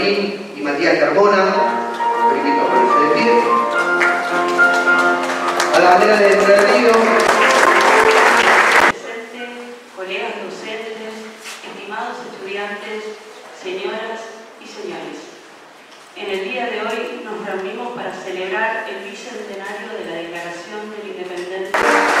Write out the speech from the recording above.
Marín y Matías Carbona. Los invito a ponerse de pie. A la bandera de Bicentenario. Colegas docentes, estimados estudiantes, señoras y señores. En el día de hoy nos reunimos para celebrar el Bicentenario de la Declaración de la Independencia.